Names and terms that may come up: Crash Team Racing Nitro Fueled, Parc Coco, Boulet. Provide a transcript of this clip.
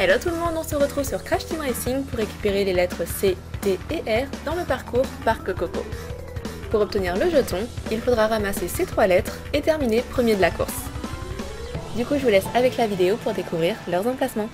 Hello tout le monde, on se retrouve sur Crash Team Racing pour récupérer les lettres C, D et R dans le parcours Parc Coco. Pour obtenir le jeton, il faudra ramasser ces trois lettres et terminer premier de la course. Du coup, je vous laisse avec la vidéo pour découvrir leurs emplacements.